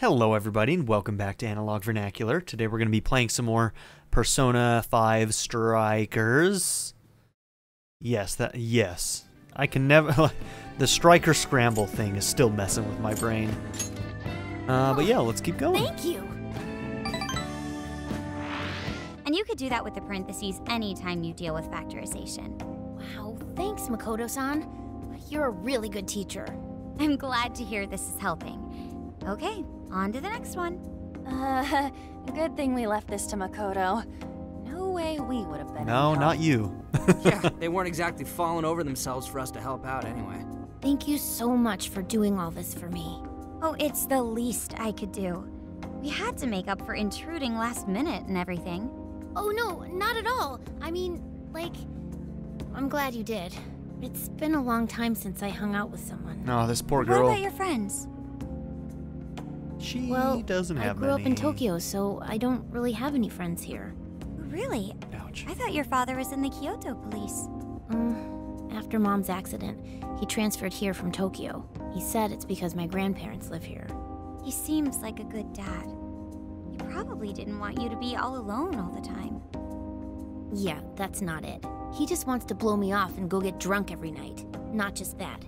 Hello everybody and welcome back to Analog Vernacular. Today we're going to be playing some more Persona 5 Strikers. Yes. I can never... the Striker Scramble thing is still messing with my brain. But yeah, let's keep going. Thank you! And you could do that with the parentheses anytime you deal with factorization. Wow, thanks Makoto-san. You're a really good teacher. I'm glad to hear this is helping. Okay, on to the next one. Good thing we left this to Makoto. No way we would have been. No, not you. Yeah, they weren't exactly falling over themselves for us to help out anyway. Thank you so much for doing all this for me. Oh, it's the least I could do. We had to make up for intruding last minute and everything. Oh no, not at all. I mean, like, I'm glad you did. It's been a long time since I hung out with someone. Oh, this poor girl. What about your friends? She doesn't have many. I grew up in Tokyo, so I don't really have any friends here. Really? Ouch. I thought your father was in the Kyoto police. After Mom's accident, he transferred here from Tokyo. He said it's because my grandparents live here. He seems like a good dad. He probably didn't want you to be all alone all the time. Yeah, that's not it. He just wants to blow me off and go get drunk every night. Not just that.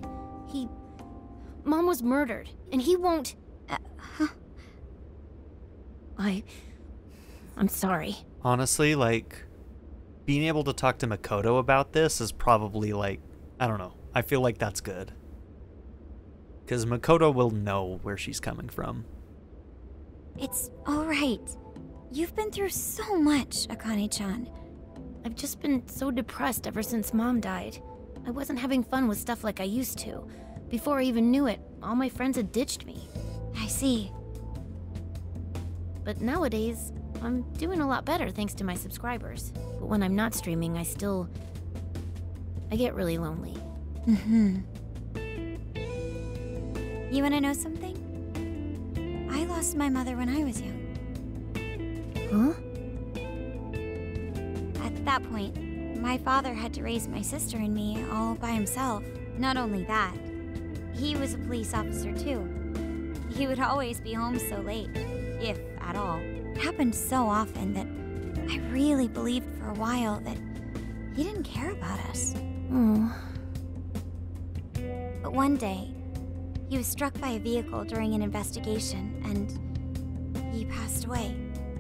Mom was murdered, and he won't... I'm sorry. Honestly, like, being able to talk to Makoto about this is probably, like, I don't know. I feel like that's good. Because Makoto will know where she's coming from. It's alright. You've been through so much, Akane-chan. I've just been so depressed ever since Mom died. I wasn't having fun with stuff like I used to. Before I even knew it, all my friends had ditched me. I see. But nowadays, I'm doing a lot better thanks to my subscribers. But when I'm not streaming, I get really lonely. You wanna know something? I lost my mother when I was young. Huh? At that point, my father had to raise my sister and me all by himself. Not only that, he was a police officer too. He would always be home so late, if at all. It happened so often that I really believed for a while that he didn't care about us. But one day, he was struck by a vehicle during an investigation, and he passed away.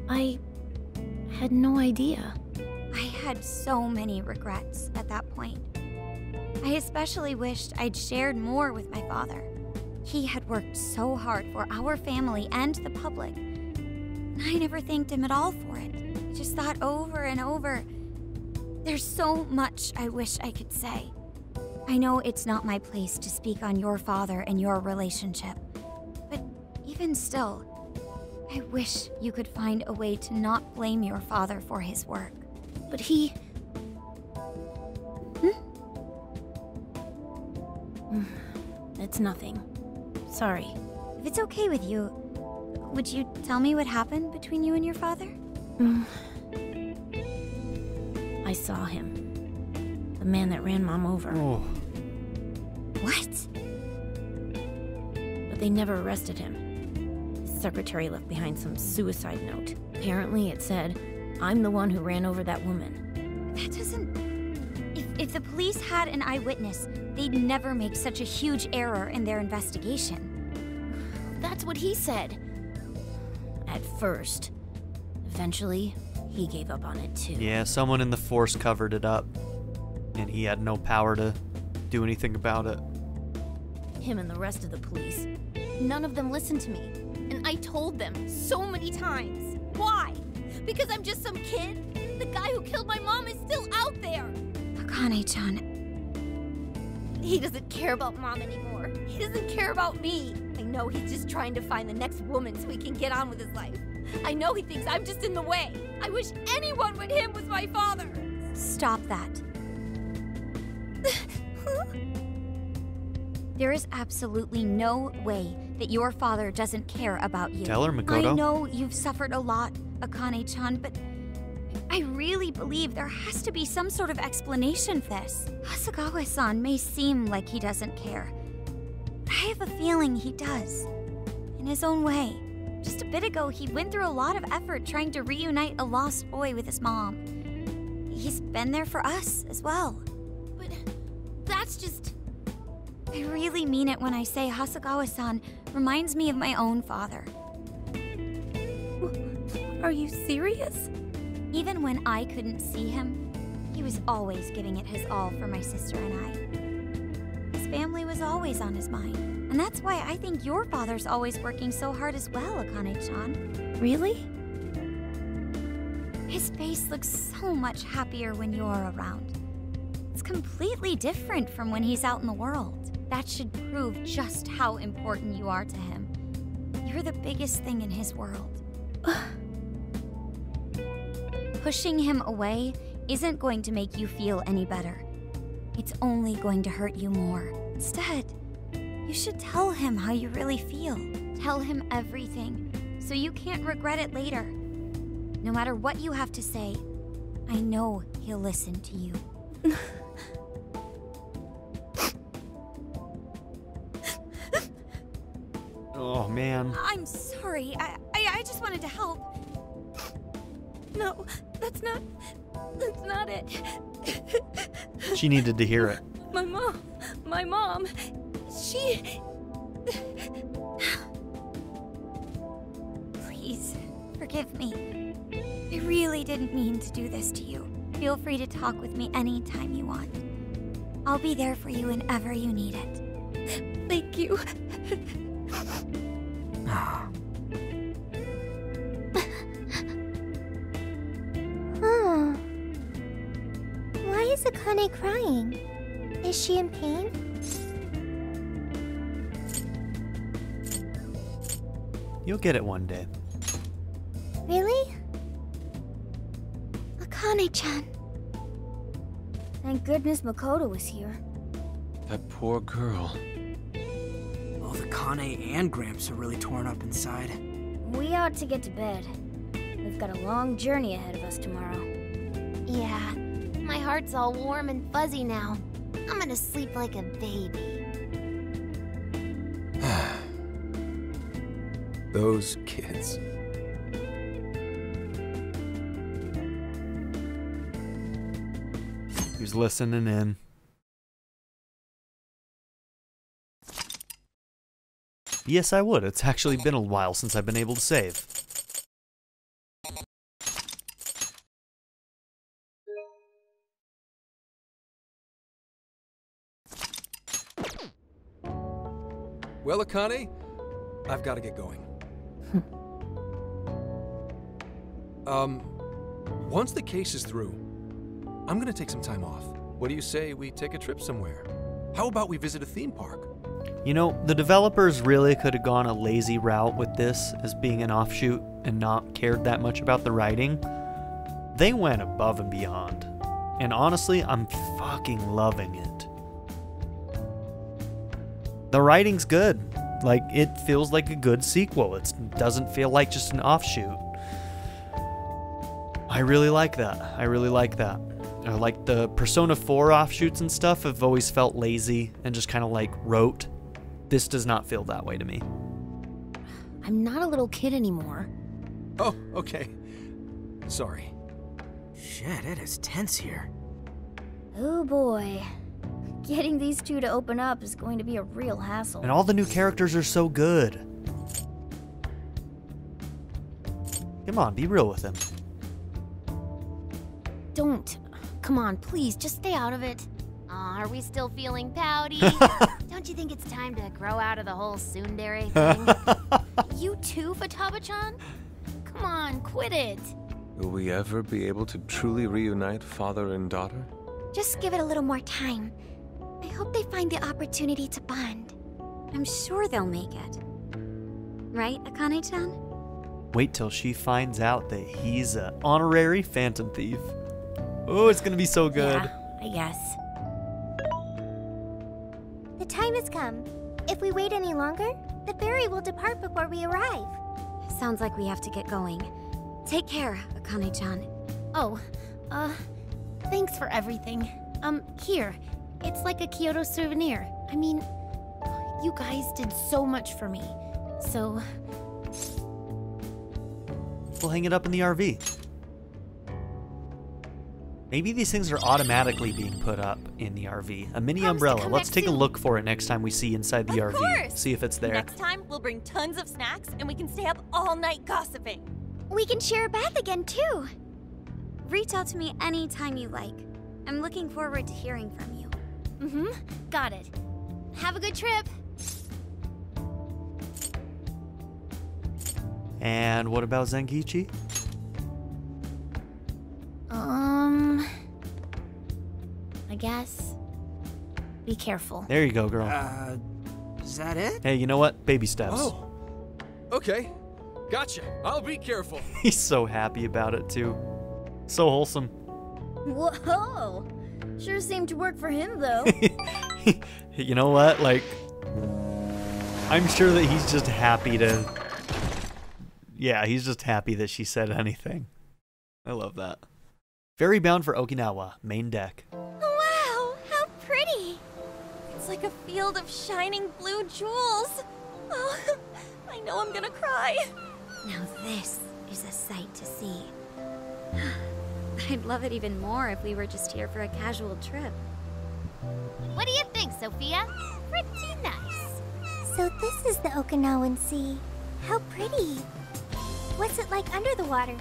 I had no idea. I had so many regrets at that point. I especially wished I'd shared more with my father. He had worked so hard for our family and the public. I never thanked him at all for it. I just thought over and over. There's so much I wish I could say. I know it's not my place to speak on your father and your relationship, but even still, I wish you could find a way to not blame your father for his work. But he... It's nothing. Sorry. If it's okay with you, would you tell me what happened between you and your father? I saw him. The man that ran Mom over. Oh. What? But they never arrested him. His secretary left behind some suicide note. Apparently it said, "I'm the one who ran over that woman." That doesn't... If the police had an eyewitness, they'd never make such a huge error in their investigation. That's what he said. At first. Eventually, he gave up on it too. Yeah, someone in the force covered it up. And he had no power to do anything about it. Him and the rest of the police. None of them listened to me. And I told them so many times. Why? Because I'm just some kid? The guy who killed my mom is still out there! Akane-chan. He doesn't care about Mom anymore. He doesn't care about me. I know he's just trying to find the next woman so he can get on with his life. I know he thinks I'm just in the way. I wish anyone but him was my father. Stop that. There is absolutely no way that your father doesn't care about you. Tell her, Makoto. I know you've suffered a lot, Akane-chan, but... I really believe there has to be some sort of explanation for this. Hasegawa-san may seem like he doesn't care, but I have a feeling he does, in his own way. Just a bit ago, he went through a lot of effort trying to reunite a lost boy with his mom. He's been there for us as well. But that's just... I really mean it when I say Hasegawa-san reminds me of my own father. Are you serious? Even when I couldn't see him, he was always giving it his all for my sister and I. His family was always on his mind. And that's why I think your father's always working so hard as well, Akane-chan. Really? His face looks so much happier when you're around. It's completely different from when he's out in the world. That should prove just how important you are to him. You're the biggest thing in his world. Pushing him away isn't going to make you feel any better. It's only going to hurt you more. Instead, you should tell him how you really feel. Tell him everything, so you can't regret it later. No matter what you have to say, I know he'll listen to you. Oh, man. I'm sorry. I just wanted to help. No, that's not it. She needed to hear it. My mom, she... Please, forgive me. I really didn't mean to do this to you. Feel free to talk with me anytime you want. I'll be there for you whenever you need it. Thank you. Why is Akane crying? Is she in pain? You'll get it one day. Really? Akane-chan. Thank goodness Makoto was here. That poor girl. Both Akane and Gramps are really torn up inside. We ought to get to bed. We've got a long journey ahead of us tomorrow. Yeah, my heart's all warm and fuzzy now. I'm gonna sleep like a baby. Those kids. Who's listening in? Yes, I would. It's actually been a while since I've been able to save. Well, Akane, I've got to get going. Once the case is through, I'm going to take some time off. What do you say we take a trip somewhere? How about we visit a theme park? You know, the developers really could have gone a lazy route with this as being an offshoot and not cared that much about the writing. They went above and beyond. And honestly, I'm fucking loving it. The writing's good. Like, it feels like a good sequel. It doesn't feel like just an offshoot. I really like that. I really like that. I like the Persona 4 offshoots and stuff have always felt lazy and just kind of like rote. This does not feel that way to me. I'm not a little kid anymore. Oh, okay. Sorry. Shit, it is tense here. Oh boy. Getting these two to open up is going to be a real hassle. And all the new characters are so good. Come on, be real with him. Don't. Come on, please, just stay out of it. Aw, are we still feeling pouty? Don't you think it's time to grow out of the whole tsundere thing? You too, Futaba-chan? Come on, quit it. Will we ever be able to truly reunite father and daughter? Just give it a little more time. I hope they find the opportunity to bond. I'm sure they'll make it. Right, Akane-chan? Wait till she finds out that he's an honorary Phantom Thief. Oh, it's gonna be so good. Yeah, I guess. The time has come. If we wait any longer, the ferry will depart before we arrive. Sounds like we have to get going. Take care, Akane-chan. Oh, thanks for everything. Here. It's like a Kyoto souvenir. I mean, you guys did so much for me. So, We'll hang it up in the RV. Maybe these things are automatically being put up in the RV. A mini umbrella. Let's take a look for it next time we see inside the RV. See if it's there. Next time, we'll bring tons of snacks and we can stay up all night gossiping. We can share a bath again, too. Reach out to me anytime you like. I'm looking forward to hearing from you. Mm-hmm. Got it. Have a good trip. And what about Zenkichi? I guess. Be careful. There you go, girl. Is that it? Hey, you know what? Baby steps. Oh. Okay. Gotcha. I'll be careful. He's so happy about it, too. So wholesome. Whoa. Sure seemed to work for him, though. You know what? Like, I'm sure that he's just happy to... Yeah, he's just happy that she said anything. I love that. Ferry bound for Okinawa, main deck. Wow, how pretty! It's like a field of shining blue jewels. Oh, I know I'm gonna cry. Now this is a sight to see. I'd love it even more if we were just here for a casual trip. What do you think, Sophia? Pretty nice. So this is the Okinawan Sea. How pretty. What's it like under the water?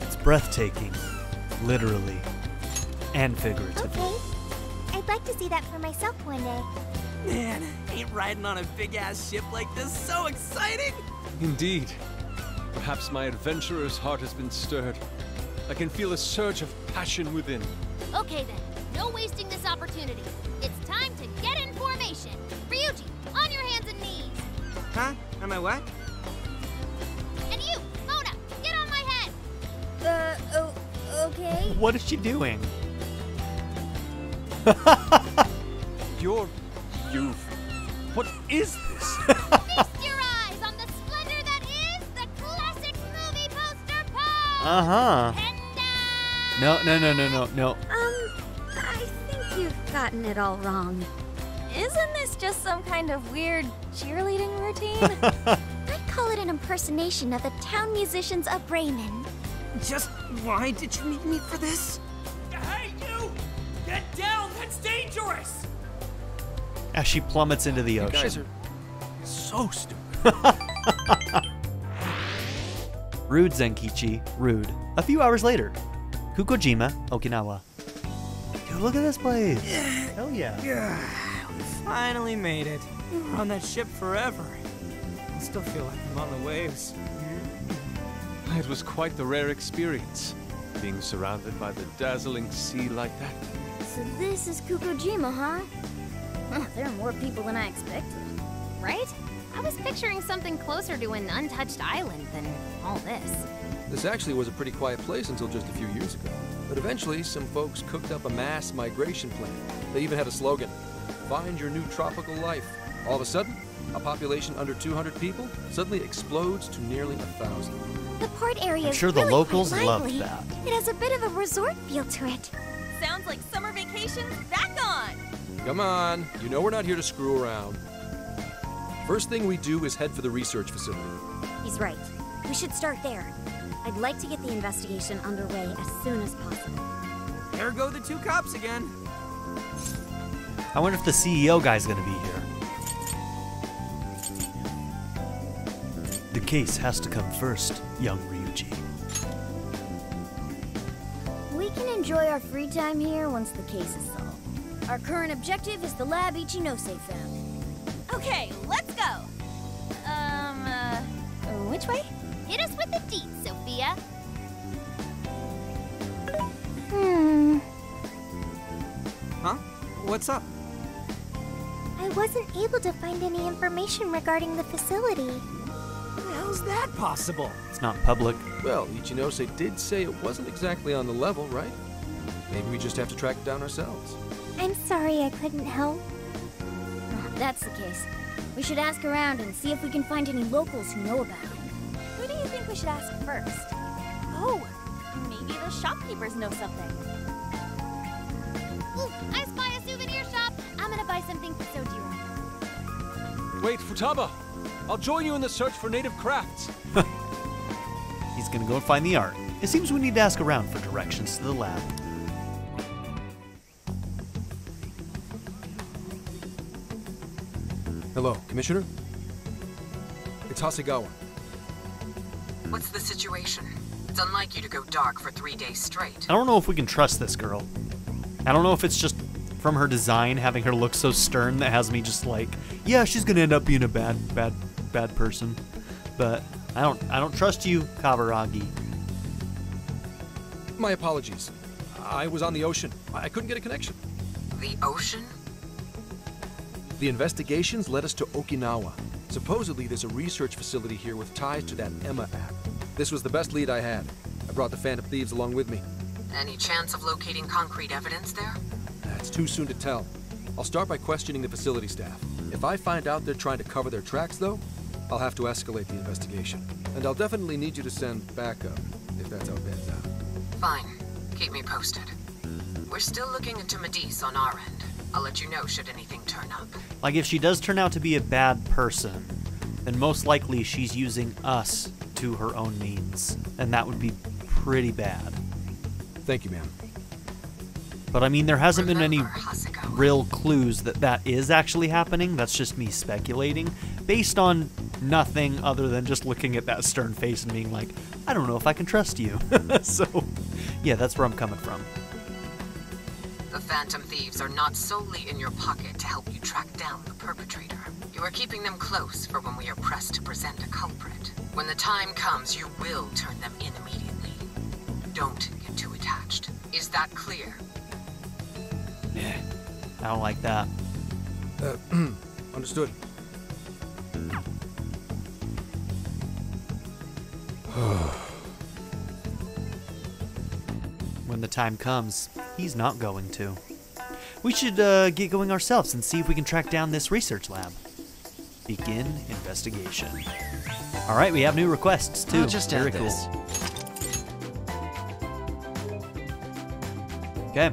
It's breathtaking, literally and figuratively. Okay, I'd like to see that for myself one day. Man, ain't riding on a big-ass ship like this so exciting? Indeed. Perhaps my adventurer's heart has been stirred. I can feel a surge of passion within. Okay then, no wasting this opportunity. It's time to get in formation. Ryuji, on your hands and knees. Huh? Am I what? And you, Mona, get on my head. Okay. What is she doing? What is this? Feast your eyes on the splendor that is the classic movie poster pose. Uh huh. No. I think you've gotten it all wrong. Isn't this just some kind of weird cheerleading routine? I'd call it an impersonation of the town musicians of Bremen. Just why did you need me for this? Hey, you! Get down! That's dangerous! As she plummets into the ocean. You guys are so stupid. Rude, Zenkichi. Rude. A few hours later, Kukujima, Okinawa. Dude, look at this place. Hell yeah. We finally made it. We're on that ship forever. I still feel like I'm on the waves. It was quite the rare experience, being surrounded by the dazzling sea like that. So this is Kukujima, huh? Well, there are more people than I expected. Right? I was picturing something closer to an untouched island than all this. This actually was a pretty quiet place until just a few years ago. But eventually, some folks cooked up a mass migration plan. They even had a slogan, "Find your new tropical life." All of a sudden, a population under 200 people suddenly explodes to nearly 1,000. The port area is really quite lively. I'm sure the locals loved that. It has a bit of a resort feel to it. Sounds like summer vacation back on. Come on, you know we're not here to screw around. First thing we do is head for the research facility. He's right. We should start there. I'd like to get the investigation underway as soon as possible. There go the two cops again. I wonder if the CEO guy's gonna be here. The case has to come first, young Ryuji. We can enjoy our free time here once the case is solved. Our current objective is the lab Ichinose found. Okay, let's go. Which way? Hit us with the deets, Sophia. Huh? What's up? I wasn't able to find any information regarding the facility. How's that possible? It's not public. Well, Ichinose did say it wasn't exactly on the level, right? Maybe we just have to track it down ourselves. I'm sorry I couldn't help. If that's the case, we should ask around and see if we can find any locals who know about it. Who do you think we should ask first? Oh, maybe the shopkeepers know something. Ooh, I spy a souvenir shop. I'm gonna buy something for Sojiro. Wait, Futaba! I'll join you in the search for native crafts! He's gonna go and find the art. It seems we need to ask around for directions to the lab. Hello, Commissioner? It's Hasegawa. What's the situation? It's unlike you to go dark for 3 days straight. I don't know if we can trust this girl. I don't know if it's just from her design, having her look so stern, that has me just like, yeah, she's gonna end up being a bad person. But I don't trust you, Kaburagi. My apologies. I was on the ocean. I couldn't get a connection. The ocean? The investigations led us to Okinawa. Supposedly there's a research facility here with ties to that EMMA Act. This was the best lead I had. I brought the Phantom Thieves along with me. Any chance of locating concrete evidence there? It's too soon to tell. I'll start by questioning the facility staff. If I find out they're trying to cover their tracks, though, I'll have to escalate the investigation. And I'll definitely need you to send backup, if that's how it pans out. Fine. Keep me posted. We're still looking into Medise on our end. I'll let you know should anything turn up. Like, if she does turn out to be a bad person, then most likely she's using us to her own means. And that would be pretty bad. Thank you, ma'am. But I mean, there hasn't been any real clues that that is actually happening. That's just me speculating based on nothing other than just looking at that stern face and being like, I don't know if I can trust you. So, yeah, that's where I'm coming from. The Phantom Thieves are not solely in your pocket to help you track down the perpetrator. You are keeping them close for when we are pressed to present a culprit. When the time comes, you will turn them in immediately. Don't get too attached. Is that clear? Yeah, I don't like that. Understood. When the time comes, he's not going to. We should get going ourselves and see if we can track down this research lab. Begin investigation. All right, we have new requests too. I'll just add this. Cool. Okay.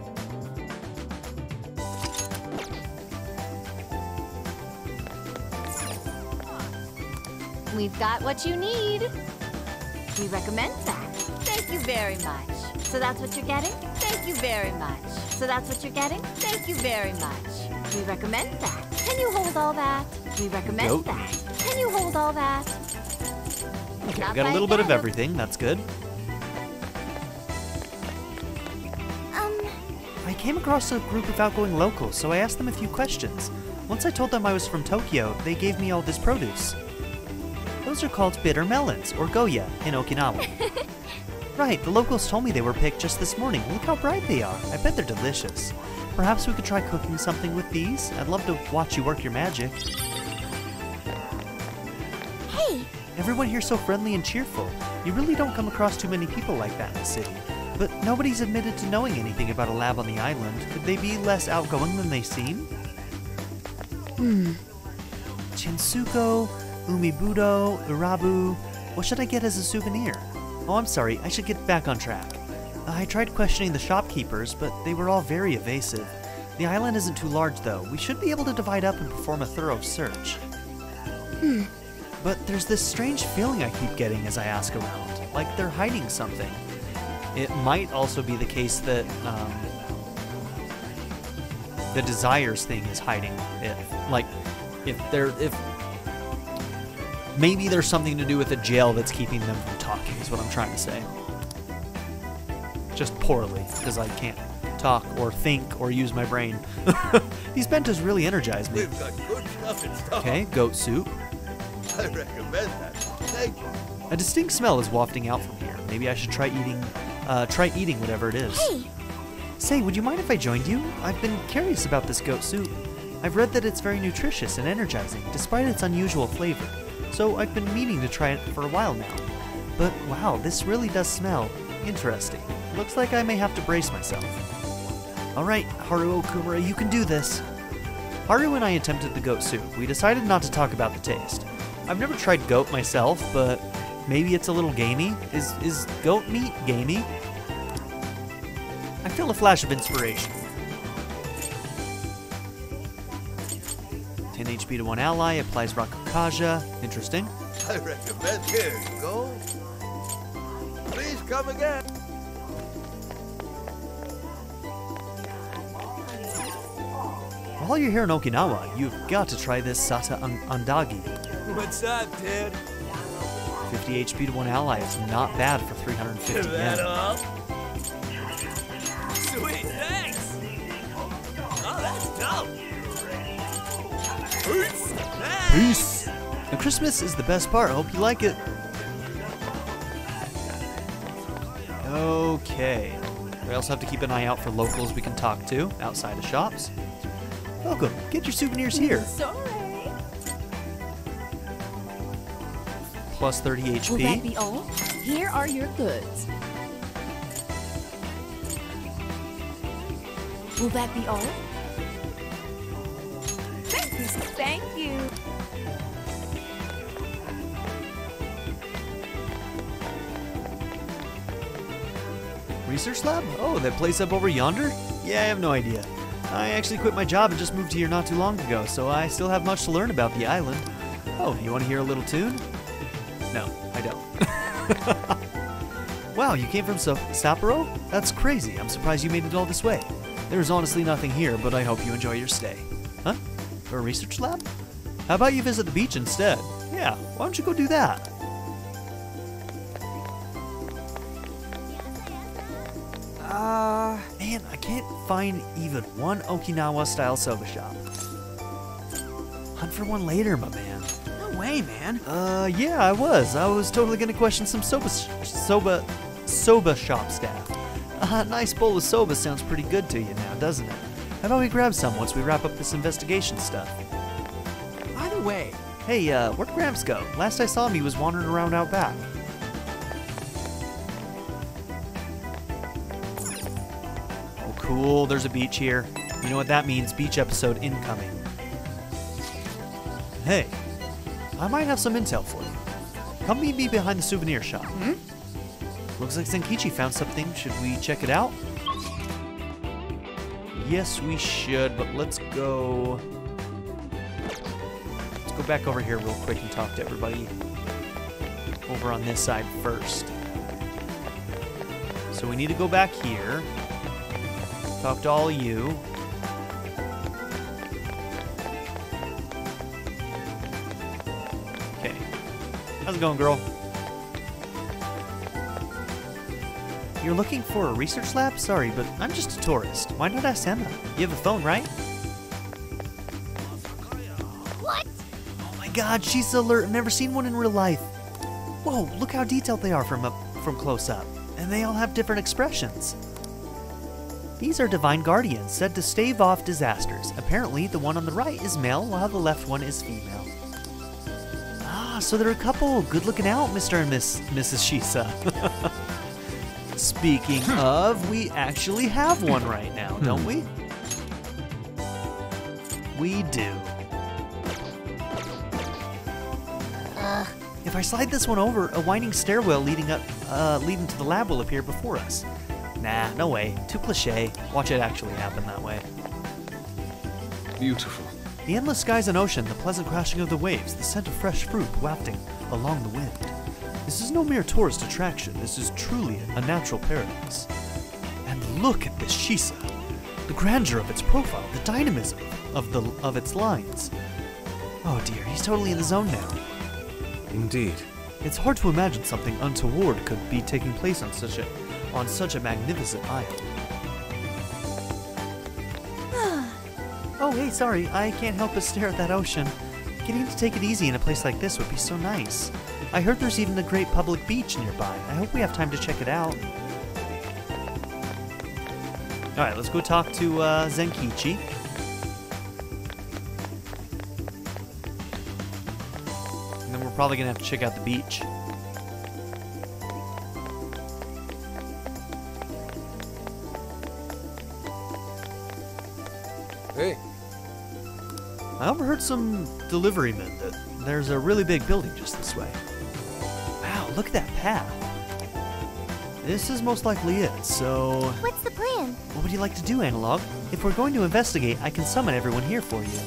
We've got what you need. We recommend that. Thank you very much. So that's what you're getting? Thank you very much. So that's what you're getting? Thank you very much. We recommend that. Can you hold all that? We recommend that. Can you hold all that? Okay, we got a little bit of everything. That's good. I came across a group of outgoing locals, so I asked them a few questions. Once I told them I was from Tokyo, they gave me all this produce. Those are called bitter melons, or Goya, in Okinawa. Right, the locals told me they were picked just this morning. Look how bright they are. I bet they're delicious. Perhaps we could try cooking something with these? I'd love to watch you work your magic. Hey! Everyone here's so friendly and cheerful. You really don't come across too many people like that in the city. But nobody's admitted to knowing anything about a lab on the island. Could they be less outgoing than they seem? Chinsuko... Umibudo, Urabu, what should I get as a souvenir? Oh, I'm sorry, I should get back on track. I tried questioning the shopkeepers, but they were all very evasive. The island isn't too large, though. We should be able to divide up and perform a thorough search. But there's this strange feeling I keep getting as I ask around, like they're hiding something. It might also be the case that the desires thing is hiding it. Like, maybe there's something to do with the jail that's keeping them from talking, is what I'm trying to say. Just poorly, because I can't talk or think or use my brain. These bentas really energize me. We've got good stuff in stock. Okay, goat soup. I recommend that. Thank you. A distinct smell is wafting out from here. Maybe I should try eating whatever it is. Hey. Say, would you mind if I joined you? I've been curious about this goat soup. I've read that it's very nutritious and energizing, despite its unusual flavor. So I've been meaning to try it for a while now. But wow, this really does smell interesting. Looks like I may have to brace myself. Alright, Haru Okumura, you can do this. Haru and I attempted the goat soup. We decided not to talk about the taste. I've never tried goat myself, but maybe it's a little gamey. Is goat meat gamey? I feel a flash of inspiration. HP to one ally, applies Rakukaja. Interesting. I recommend. Here you go. Please come again. While you're here in Okinawa, you've got to try this Sata Andagi. What's up, dude? 50 HP to one ally is not bad for 350 yen. That all? Sweet, thanks! Oh, that's dope! Peace! Peace! Now, Christmas is the best part. I hope you like it. Okay. We also have to keep an eye out for locals we can talk to outside of shops. Welcome. Get your souvenirs here. Sorry. Plus 30 HP. Will that be all? Here are your goods. Will that be all? Thank you. Thank you. Research lab? Oh, that place up over yonder? Yeah, I have no idea. I actually quit my job and just moved here not too long ago, so I still have much to learn about the island. Oh, you want to hear a little tune? No, I don't. Wow, you came from Sapporo? That's crazy. I'm surprised you made it all this way. There's honestly nothing here, but I hope you enjoy your stay. Huh? For a research lab? How about you visit the beach instead? Yeah, why don't you go do that? Man, I can't find even one Okinawa-style soba shop. Hunt for one later, my man. No way, man. Yeah, I was totally gonna question some soba shop staff. A nice bowl of soba sounds pretty good to you now, doesn't it? How about we grab some once we wrap up this investigation stuff? By the way, hey, where'd Gramps go? Last I saw him, he was wandering around out back. Oh, cool, there's a beach here. You know what that means, beach episode incoming. Hey, I might have some intel for you. Come meet me behind the souvenir shop. Hmm? Looks like Zenkichi found something. Should we check it out? Yes, we should, but let's go back over here real quick and talk to everybody over on this side first. So we need to go back here, talk to all of you. Okay, how's it going, girl? You're looking for a research lab? Sorry, but I'm just a tourist. Why not ask Emma? You have a phone, right? What? Oh my god, she's alert. I've never seen one in real life. Whoa, look how detailed they are from close up. And they all have different expressions. These are divine guardians, said to stave off disasters. Apparently, the one on the right is male, while the left one is female. Ah, so they're a couple. Good looking out, Mr. and Mrs. Shisa. Speaking of, we actually have one right now, don't we? We do. If I slide this one over, a winding stairwell leading to the lab will appear before us. Nah, no way. Too cliche. Watch it actually happen that way. Beautiful. The endless skies and ocean, the pleasant crashing of the waves, the scent of fresh fruit wafting along the wind. This is no mere tourist attraction, this is truly a natural paradise. And look at this Shisa! The grandeur of its profile, the dynamism of its lines. Oh dear, he's totally in the zone now. Indeed. It's hard to imagine something untoward could be taking place on such a magnificent island. Oh hey, sorry, I can't help but stare at that ocean. Getting to take it easy in a place like this would be so nice. I heard there's even a great public beach nearby. I hope we have time to check it out. Alright, let's go talk to Zenkichi. And then we're probably going to have to check out the beach. Hey. I overheard some delivery men that there's a really big building just this way. Look at that path. This is most likely it, so... What's the plan? What would you like to do, Analog? If we're going to investigate, I can summon everyone here for you.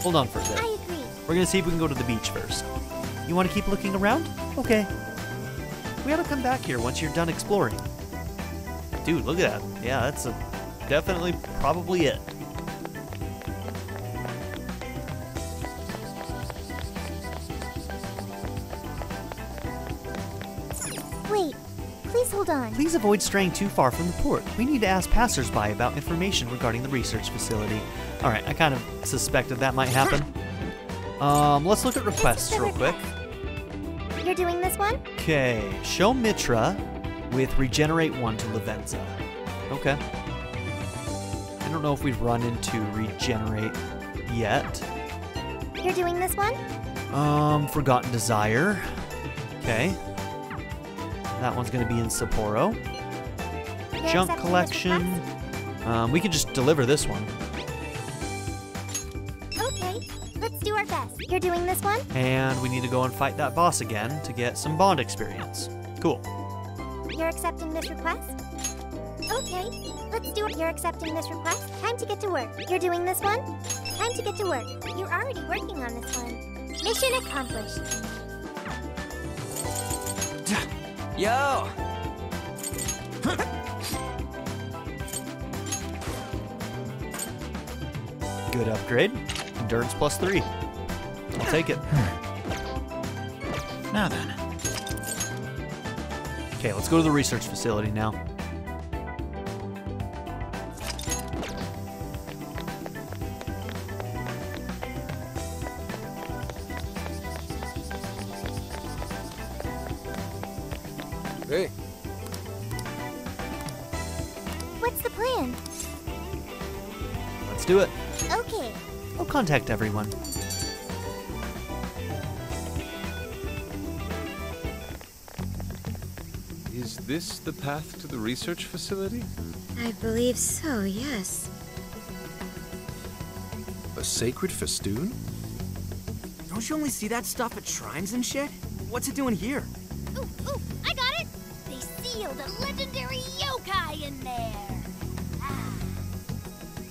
Hold on for a bit. I agree. We're gonna see if we can go to the beach first. You want to keep looking around? Okay. We ought to come back here once you're done exploring. Dude, look at that. Yeah, that's definitely probably it. Wait, please hold on. Please avoid straying too far from the port. We need to ask passersby about information regarding the research facility. Alright, I kind of suspected that might happen. Let's look at requests real quick. You're doing this one? Okay, show Mitra with Regenerate 1 to Lavenza. Okay. I don't know if we've run into Regenerate yet. You're doing this one? Forgotten Desire. Okay. That one's gonna be in Sapporo. Junk Collection. We can just deliver this one. You're doing this one? And we need to go and fight that boss again to get some bond experience. Cool. You're accepting this request? Okay, let's do it. You're accepting this request? Time to get to work. You're doing this one? Time to get to work. You're already working on this one. Mission accomplished. Yo! Good upgrade. Endurance +3. I'll take it. Now then. Okay, let's go to the research facility now. Hey. What's the plan? Let's do it. Okay. We'll contact everyone. Is this the path to the research facility? I believe so, yes. A sacred festoon? Don't you only see that stuff at shrines and shit? What's it doing here? Ooh, I got it! They sealed a legendary yokai in there! Ah.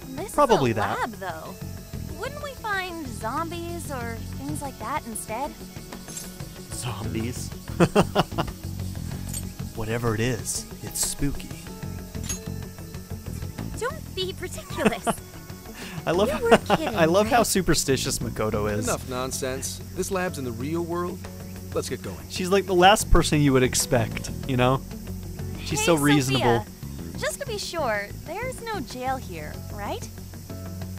This Probably is a that. Lab, though. Wouldn't we find zombies or things like that instead? Zombies? Whatever it is, it's spooky. Don't be ridiculous. I love how superstitious Makoto is. Enough nonsense. This lab's in the real world. Let's get going. She's like the last person you would expect, you know? She's so reasonable. Sophia, just to be sure, there's no jail here, right?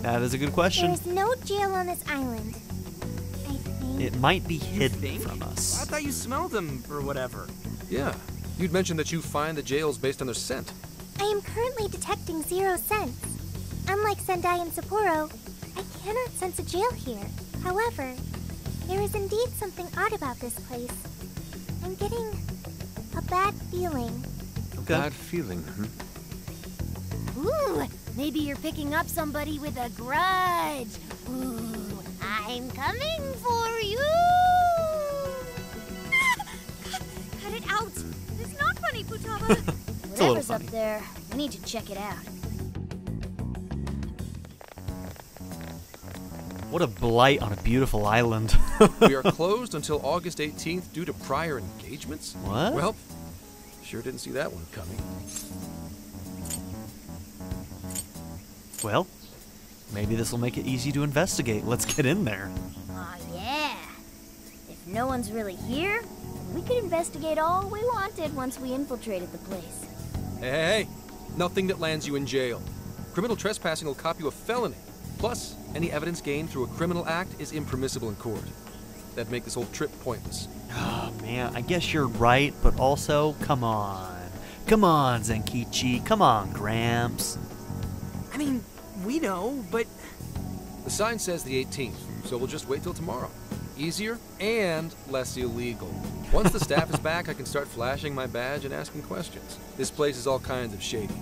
That is a good question. There's no jail on this island, I think. It might be hidden from us. Well, I thought you smelled them or whatever. Yeah. You'd mentioned that you find the jails based on their scent. I am currently detecting 0 scents. Unlike Sendai and Sapporo, I cannot sense a jail here. However, there is indeed something odd about this place. I'm getting a bad feeling. Okay. Bad feeling, hmm? Ooh, maybe you're picking up somebody with a grudge. Ooh, I'm coming for you. Cut it out. Funny, Futaba. Whatever's up there, we need to check it out. What a blight on a beautiful island. We are closed until August 18th due to prior engagements. What? Well, sure didn't see that one coming. Well, maybe this will make it easy to investigate. Let's get in there. Aw, yeah. If no one's really here, we could investigate all we wanted once we infiltrated the place. Hey, nothing that lands you in jail. Criminal trespassing will cop you a felony. Plus, any evidence gained through a criminal act is impermissible in court. That'd make this whole trip pointless. Oh, man, I guess you're right, but also, come on. Come on, Zenkichi. Come on, Gramps. I mean, we know, but... The sign says the 18th, so we'll just wait till tomorrow. Easier and less illegal. Once the staff is back, I can start flashing my badge and asking questions. This place is all kinds of shady,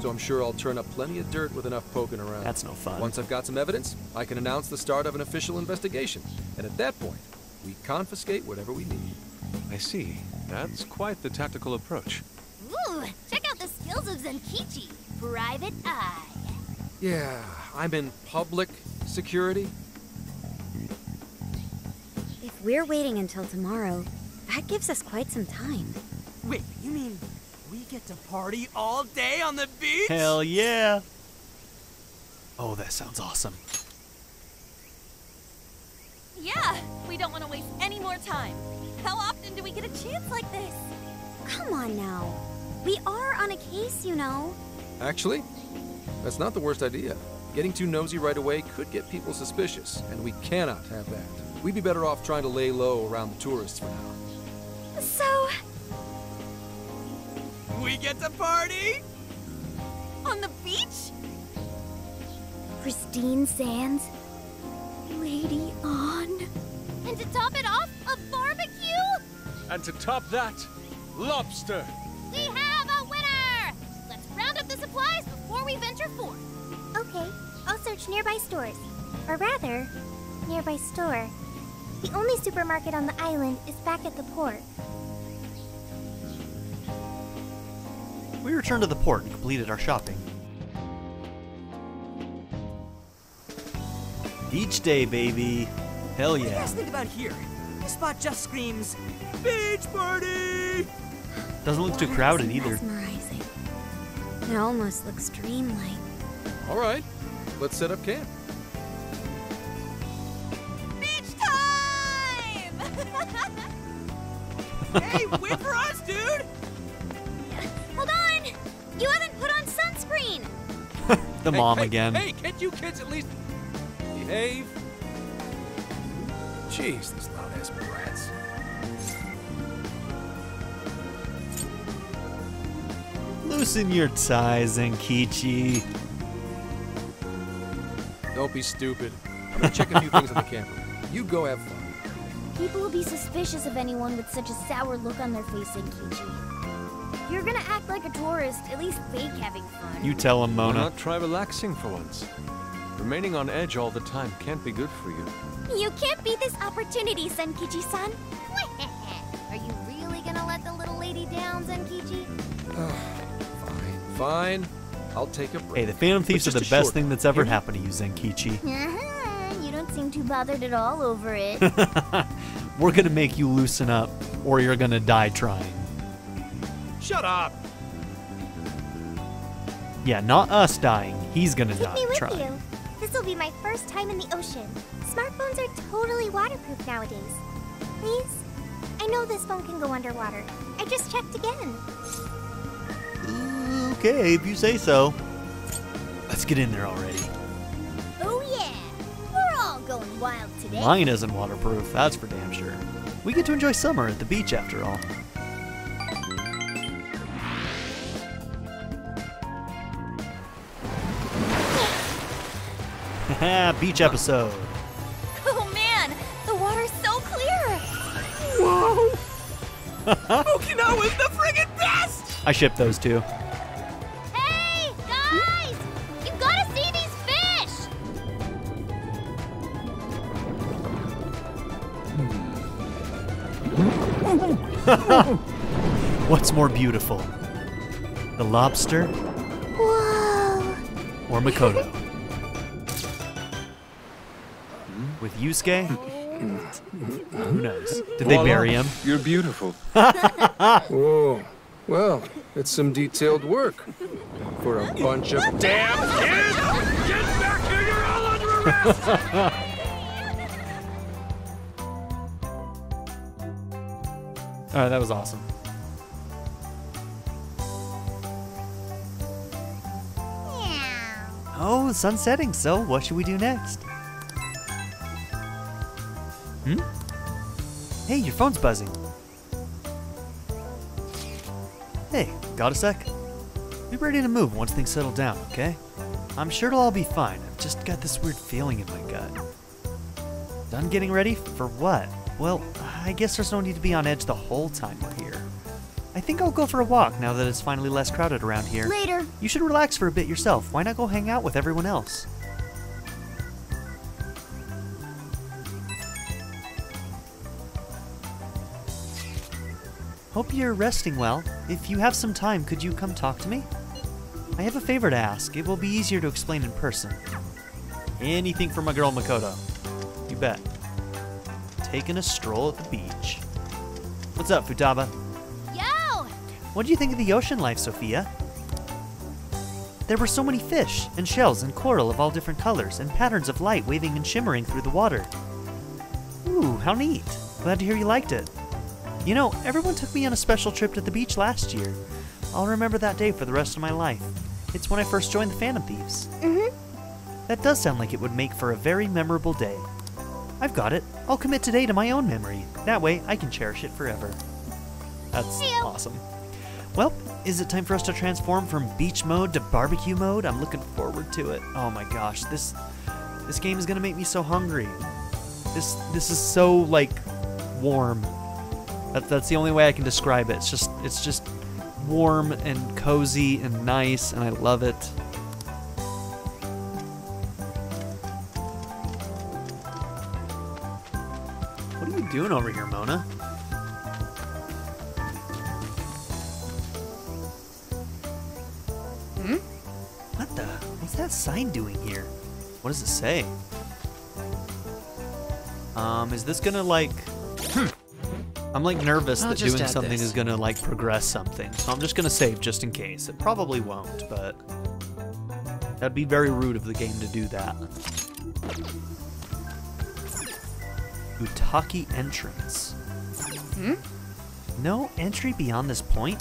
so I'm sure I'll turn up plenty of dirt with enough poking around. That's no fun. Once I've got some evidence, I can announce the start of an official investigation, and at that point, we confiscate whatever we need. I see. That's quite the tactical approach. Ooh, check out the skills of Zenkichi, Private Eye. Yeah, I'm in public security. we're waiting until tomorrow. That gives us quite some time. Wait, you mean we get to party all day on the beach? Hell yeah! Oh, that sounds awesome. Yeah, we don't want to waste any more time. How often do we get a chance like this? Come on now. We are on a case, you know. Actually, that's not the worst idea. Getting too nosy right away could get people suspicious, and we cannot have that. We'd be better off trying to lay low around the tourists for now. So... we get to party? On the beach? Pristine sands. Lady on. And to top it off, a barbecue? And to top that, lobster. We have a winner! Let's round up the supplies before we venture forth. Okay, I'll search nearby stores. Or rather, nearby store. The only supermarket on the island is back at the port. We returned to the port and completed our shopping. Beach day, baby. Hell yeah. What do you guys think about here? This spot just screams, beach party! Doesn't look too crowded either. Mesmerizing. It almost looks dreamlike. Alright, let's set up camp. Beach time! Hey, wait for us, dude! Hold on! You haven't put on sunscreen! The hey, mom again. Hey, can't you kids at least... behave. Jeez, these loud-ass brats. Loosen your ties, Zenkichi. Don't be stupid. I'm gonna check a few things on the camera. You go have fun. People will be suspicious of anyone with such a sour look on their face, Zenkichi. You're gonna act like a tourist, at least fake having fun. You tell him, Mona. Why not try relaxing for once? Remaining on edge all the time can't be good for you. You can't beat this opportunity, Zenkichi-san. Are you really gonna let the little lady down, Zenkichi? Fine. I'll take a break. Hey, the Phantom Thieves are the best thing that's ever happened to you, Zenkichi. You don't seem too bothered at all over it. We're gonna make you loosen up, or you're gonna die trying. Shut up! Yeah, not us dying. He's gonna die trying. Take me with you. This will be my first time in the ocean. Smartphones are totally waterproof nowadays. Please? I know this phone can go underwater. I just checked again. Okay, if you say so. Let's get in there already. Oh yeah! We're all going wild today. Mine isn't waterproof, that's for damn sure. We get to enjoy summer at the beach after all. Beach episode. Oh man, the water's so clear. Whoa! Okinawa's the friggin' best! I ship those two. Hey guys, you gotta see these fish! What's more beautiful, the lobster, whoa, or Makoto? With Yusuke? Who knows? Did they bury him? You're beautiful. Whoa. Well, it's some detailed work. For a bunch of damn kids! Get back here! You're all under arrest! Alright, that was awesome. Oh, sun's setting, so what should we do next? Hmm? Hey, your phone's buzzing. Hey, got a sec? Be ready to move once things settle down, okay? I'm sure it'll all be fine. I've just got this weird feeling in my gut. Done getting ready? For what? Well, I guess there's no need to be on edge the whole time we're here. I think I'll go for a walk now that it's finally less crowded around here. Later! You should relax for a bit yourself. Why not go hang out with everyone else? Hope you're resting well. If you have some time, could you come talk to me? I have a favor to ask. It will be easier to explain in person. Anything for my girl Makoto. You bet. taking a stroll at the beach. What's up, Futaba? Yo! What do you think of the ocean life, Sophia? There were so many fish, and shells, and coral of all different colors, and patterns of light waving and shimmering through the water. Ooh, how neat. Glad to hear you liked it. You know, everyone took me on a special trip to the beach last year. I'll remember that day for the rest of my life. It's when I first joined the Phantom Thieves. Mm-hmm. That does sound like it would make for a very memorable day. I've got it. I'll commit today to my own memory. That way, I can cherish it forever. That's awesome. Well, is it time for us to transform from beach mode to barbecue mode? I'm looking forward to it. Oh my gosh, this game is gonna make me so hungry. This is so, like, warm. That's the only way I can describe it. It's just warm and cozy and nice, and I love it. What are you doing over here, Mona? Hmm? What's that sign doing here? What does it say? Is this gonna, like... I'm, like, nervous that doing something is gonna, like, progress something. So I'm just gonna save just in case. It probably won't, but... that'd be very rude of the game to do that. Utaki entrance. Hmm? No entry beyond this point?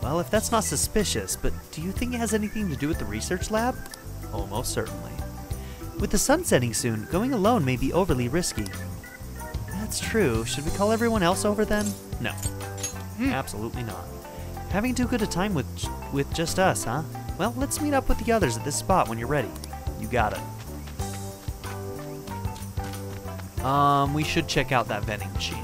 Well, if that's not suspicious, but do you think it has anything to do with the research lab? Almost certainly. With the sun setting soon, going alone may be overly risky. That's true. Should we call everyone else over then? No. Absolutely not. Having too good a time with just us, huh? Well, let's meet up with the others at this spot when you're ready. You got it. We should check out that vending machine.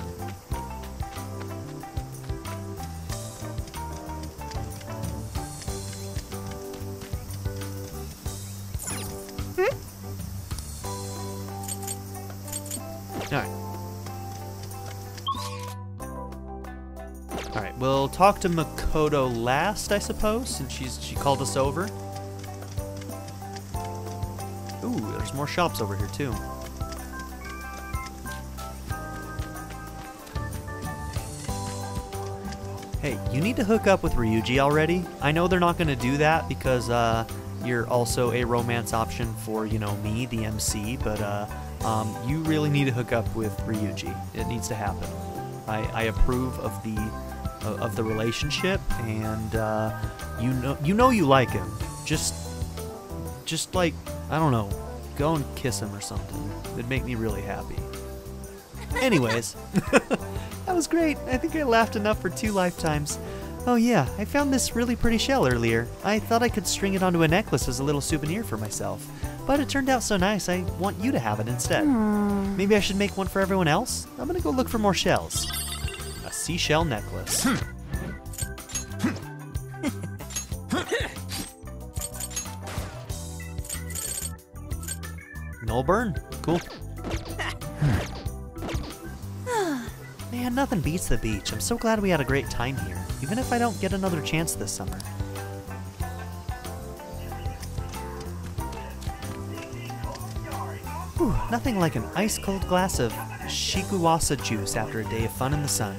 Talk to Makoto last, I suppose, since she called us over. Ooh, there's more shops over here too. Hey, you need to hook up with Ryuji already. I know they're not going to do that because you're also a romance option for, you know, me, the MC, but you really need to hook up with Ryuji. It needs to happen. I approve of the relationship, and you know you like him. Just like, I don't know, go and kiss him or something. It'd make me really happy. Anyways, that was great. I think I laughed enough for 2 lifetimes. Oh yeah, I found this really pretty shell earlier. I thought I could string it onto a necklace as a little souvenir for myself, but it turned out so nice I want you to have it instead. Aww. Maybe I should make one for everyone else? I'm gonna go look for more shells. Seashell necklace. No burn. Cool. Man, nothing beats the beach. I'm so glad we had a great time here, even if I don't get another chance this summer. Whew, nothing like an ice-cold glass of shikuwasa juice after a day of fun in the sun.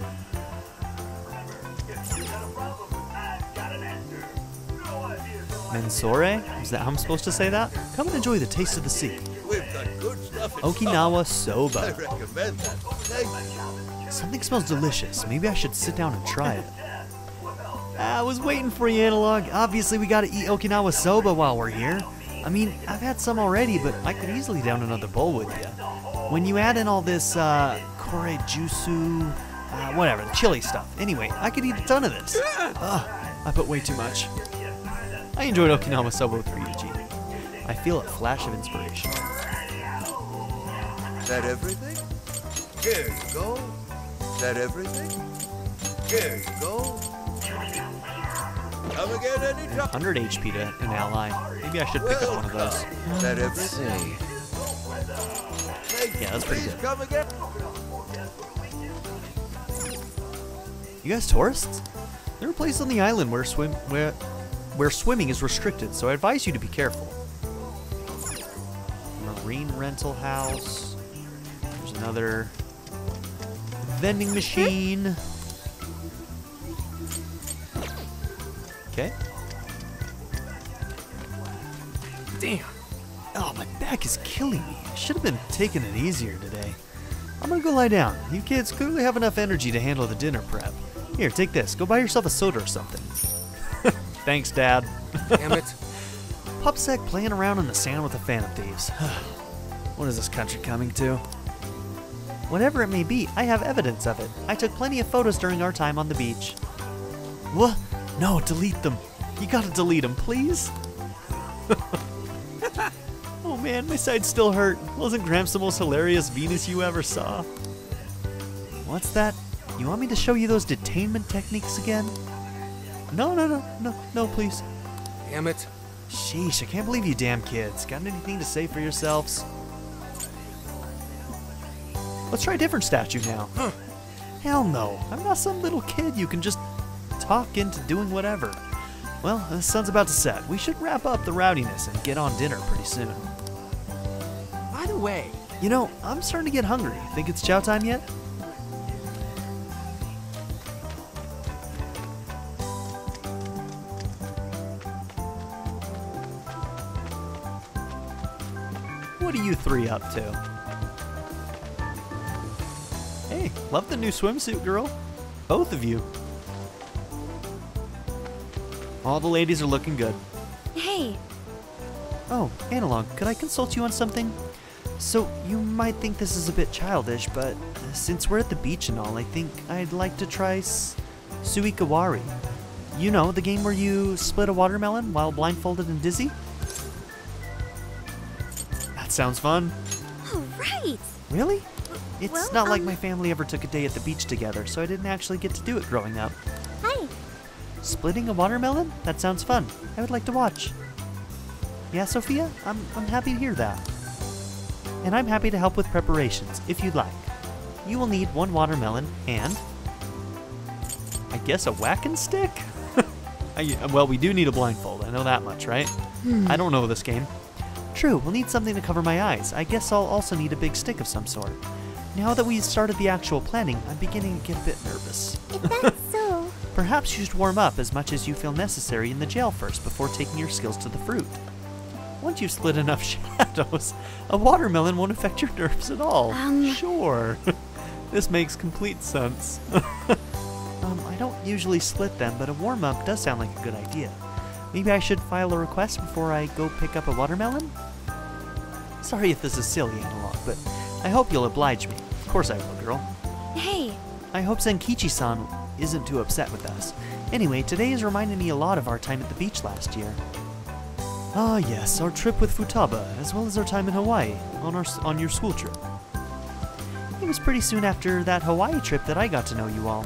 Mensore? Is that how I'm supposed to say that? Come and enjoy the taste of the sea. Okinawa soba. Something smells delicious. Maybe I should sit down and try it. I was waiting for you, Analog. Obviously, we gotta eat Okinawa soba while we're here. I mean, I've had some already, but I could easily down another bowl with you. When you add in all this korejusu, whatever, the chili stuff. Anyway, I could eat a ton of this. I put way too much. I enjoyed Okinawa soba with Ryuji. I feel a flash of inspiration. Is that everything? Here you go. Is that everything? Here you go. Come again anytime. 100 HP to an ally. Maybe I should pick up one of those. Is that everything? Yeah, that's pretty good. You guys tourists? There are places on the island where swimming is restricted, so I advise you to be careful. Marine rental house. There's another vending machine. Okay. Damn. Oh, my back is killing me. I should have been taking it easier today. I'm gonna go lie down. You kids clearly have enough energy to handle the dinner prep. Here, take this. Go buy yourself a soda or something. Thanks, Dad. Damn it. Pupsack playing around in the sand with the Phantom Thieves. What is this country coming to? Whatever it may be, I have evidence of it. I took plenty of photos during our time on the beach. What? No, delete them. You gotta delete them, please. Oh man, my side still hurt. Wasn't Gramps the most hilarious Venus you ever saw? What's that? You want me to show you those detainment techniques again? No, please. Damn it. Sheesh, I can't believe you damn kids. Got anything to say for yourselves? Let's try a different statue now. Huh. Hell no. I'm not some little kid you can just talk into doing whatever. Well, the sun's about to set. We should wrap up the rowdiness and get on dinner pretty soon. By the way, you know, I'm starting to get hungry. Think it's chow time yet? What are you three up to? Hey, love the new swimsuit, girl. Both of you. All the ladies are looking good. Hey. Oh, Analog, could I consult you on something? So, you might think this is a bit childish, but since we're at the beach and all, I think I'd like to try Suikawari. You know, the game where you split a watermelon while blindfolded and dizzy? Sounds fun. Oh, right. Really? It's not like my family ever took a day at the beach together, so I didn't actually get to do it growing up. Hi. Splitting a watermelon? That sounds fun. I would like to watch. Yeah, Sophia? I'm happy to hear that. And I'm happy to help with preparations, if you'd like. You will need one watermelon and... I guess a whacking stick? Well, we do need a blindfold. I know that much, right? I don't know this game. True, we'll need something to cover my eyes. I guess I'll also need a big stick of some sort. Now that we've started the actual planning, I'm beginning to get a bit nervous. If that's so... Perhaps you should warm up as much as you feel necessary in the jail first before taking your skills to the fruit. Once you've split enough shadows, a watermelon won't affect your nerves at all. Sure. This makes complete sense. I don't usually split them, but a warm-up does sound like a good idea. Maybe I should file a request before I go pick up a watermelon? Sorry if this is silly, Analog, but I hope you'll oblige me. Of course I will, girl. Hey! I hope Zenkichi-san isn't too upset with us. Anyway, today has reminded me a lot of our time at the beach last year. Ah yes, our trip with Futaba, as well as our time in Hawaii, on your school trip. It was pretty soon after that Hawaii trip that I got to know you all.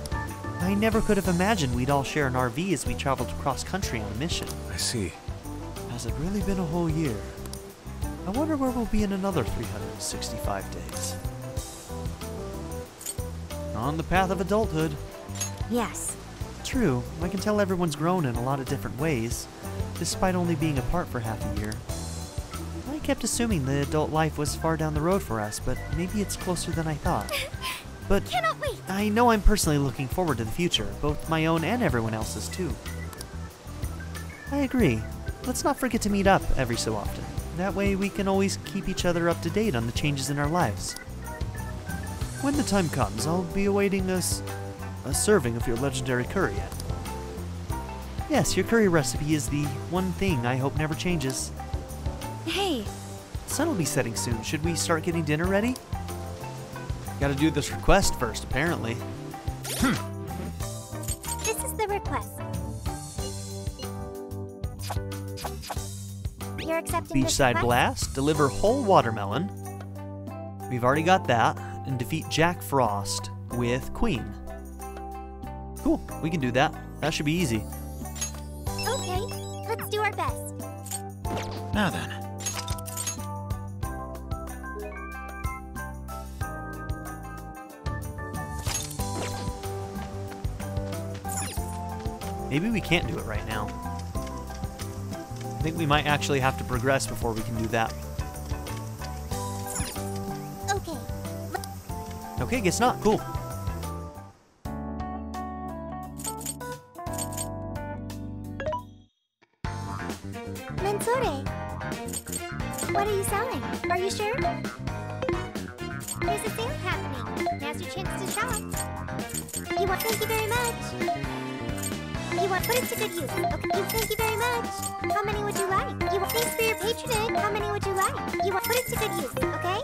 I never could have imagined we'd all share an RV as we traveled cross-country on a mission. I see. Has it really been a whole year? I wonder where we'll be in another 365 days. On the path of adulthood. Yes. True, I can tell everyone's grown in a lot of different ways, despite only being apart for half a year. I kept assuming the adult life was far down the road for us, but maybe it's closer than I thought. But cannot wait. I know I'm personally looking forward to the future, both my own and everyone else's too. I agree. Let's not forget to meet up every so often. That way we can always keep each other up to date on the changes in our lives. When the time comes, I'll be awaiting a serving of your legendary curry. Yes, your curry recipe is the one thing I hope never changes. Hey! The sun will be setting soon. Should we start getting dinner ready? Gotta do this request first, apparently. This is the request. You're accepting this request? Beachside Blast, deliver whole watermelon. We've already got that. And defeat Jack Frost with Queen. Cool, we can do that. That should be easy. Okay, let's do our best. Now then. Maybe we can't do it right now. I think we might actually have to progress before we can do that. Okay, guess not. Cool. selling. Are you sure? There's a sale happening. Now's your chance to shop. You want? Thank you very much. You want? Put it to good use. Okay. Thank you very much. How many would you like? You want? Thanks for your patronage. How many would you like? You want? Put it to good use. Okay.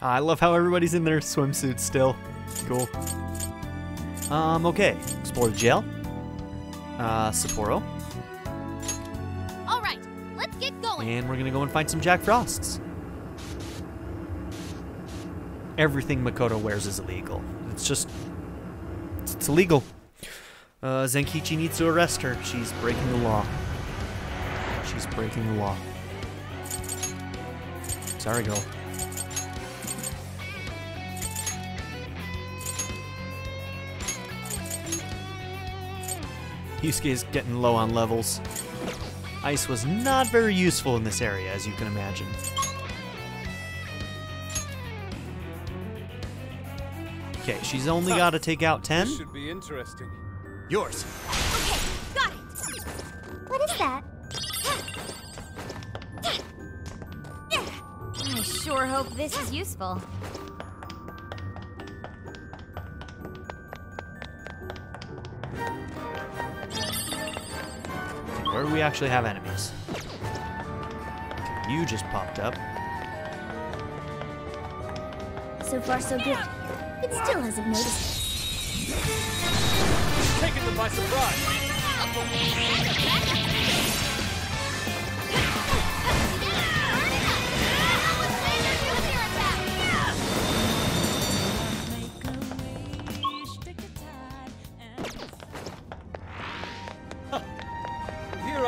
I love how everybody's in their swimsuits still. Cool. Okay. Explore the jail. Sapporo. Alright, let's get going! And we're gonna go and find some Jack Frosts. Everything Makoto wears is illegal. It's just... it's illegal. Zenkichi needs to arrest her. She's breaking the law. She's breaking the law. Sorry, girl. Yusuke is getting low on levels. Ice was not very useful in this area, as you can imagine. Okay, she's only got to take out 10. This should be interesting. Yours. Okay, got it. What is that? I sure hope this is useful. Where do we actually have enemies? Okay, you just popped up. So far, so good. It still hasn't noticed. Taking them by surprise.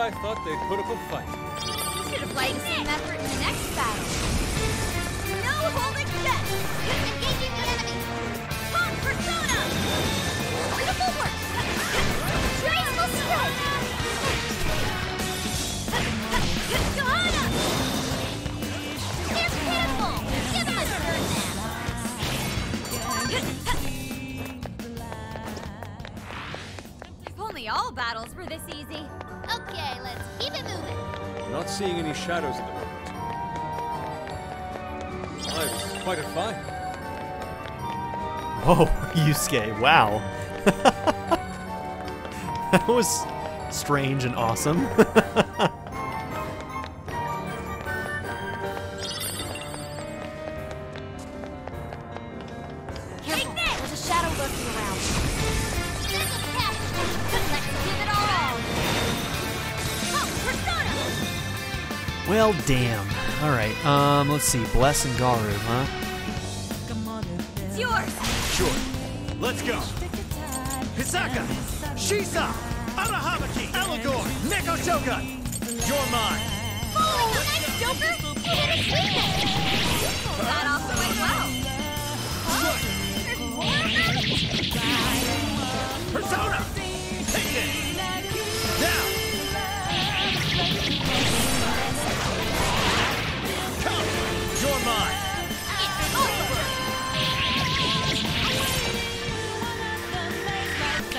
I thought they'd put up a fight. You should apply the same effort in the next battle. No holding back! You're engaging the enemy! Fun persona! Beautiful work! Graceful strike! Johanna! They're pitiful! Give them a turn now! If only all battles were this easy. Okay, let's keep it moving. I'm not seeing any shadows at the moment. I was quite a fight. Whoa, Yusuke, wow. That was strange and awesome. Well, damn. All right. Let's see. Bless and Garu, huh? It's yours. Sure. Let's go. Hisaka, Shisa, Arahabaki, Allegor, Neko Shogun. You're mine. Oh, nice Joker. Got off the way well. There's more of them. Persona. Take it. Now. You're mine! It's over!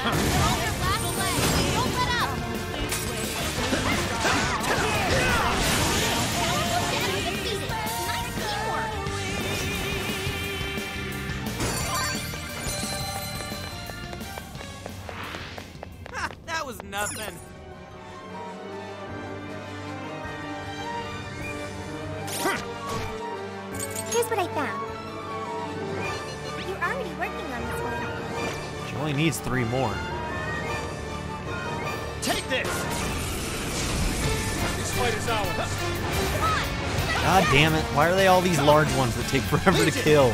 Hold your last leg! Don't let up! Nice teamwork! Ha! That was nothing! Here's what I found. You're already working on this one. She only needs 3 more. Take this! This fight is ours. God damn it. Why are they all these large ones that take forever to kill?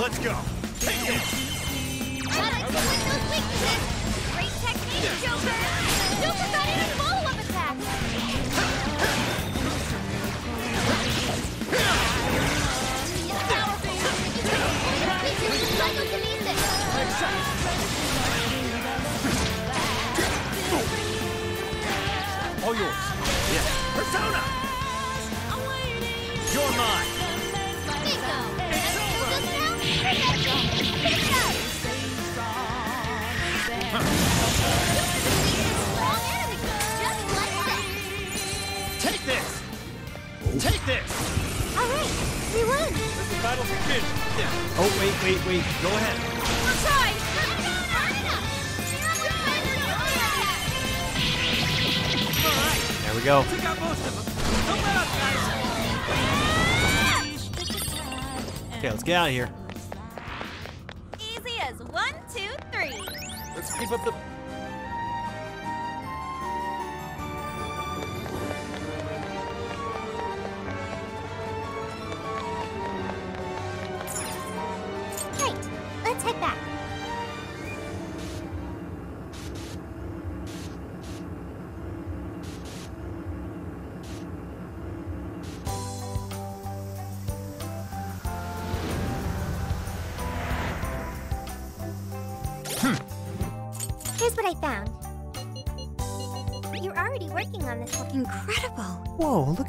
Let's go. Take this! Great technique, Joker! Joker got in a follow-up attack! All yours. Yeah. Persona! You're mine! It's over! Wait, go ahead. We'll try. There we go. Take out most of them. Don't let up, guys. Okay, let's get out of here. Easy as 1, 2, 3. Let's keep up the.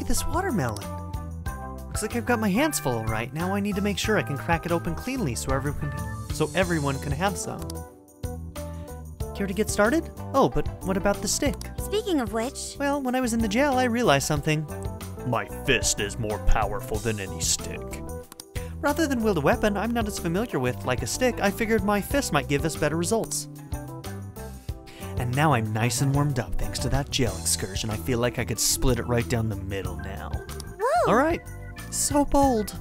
This watermelon. Looks like I've got my hands full, right? Now I need to make sure I can crack it open cleanly so everyone can have some. Care to get started? Oh, but what about the stick? Speaking of which... Well, when I was in the jail, I realized something. My fist is more powerful than any stick. Rather than wield a weapon I'm not as familiar with, like a stick, I figured my fist might give us better results. And now I'm nice and warmed up thanks to that jail excursion. I feel like I could split it right down the middle now. Whoa. All right, so bold.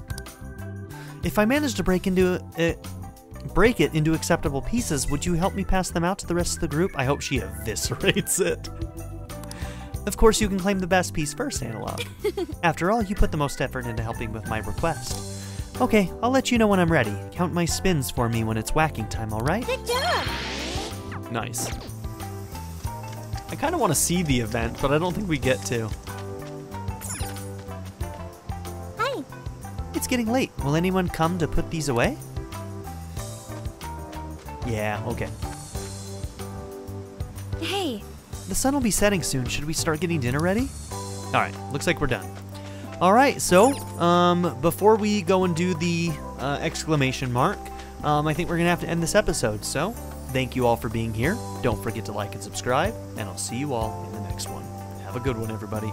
If I manage to break it into acceptable pieces, would you help me pass them out to the rest of the group? I hope she eviscerates it. Of course, you can claim the best piece first, Analog. After all, you put the most effort into helping with my request. Okay, I'll let you know when I'm ready. Count my spins for me when it's whacking time, all right? Good job. Nice. I kind of want to see the event, but I don't think we get to. Hi. It's getting late. Will anyone come to put these away? Yeah, okay. Hey. The sun will be setting soon. Should we start getting dinner ready? Alright, looks like we're done. Alright, so, before we go and do the exclamation mark, I think we're going to have to end this episode, so... Thank you all for being here. Don't forget to like and subscribe, and I'll see you all in the next one. Have a good one, everybody.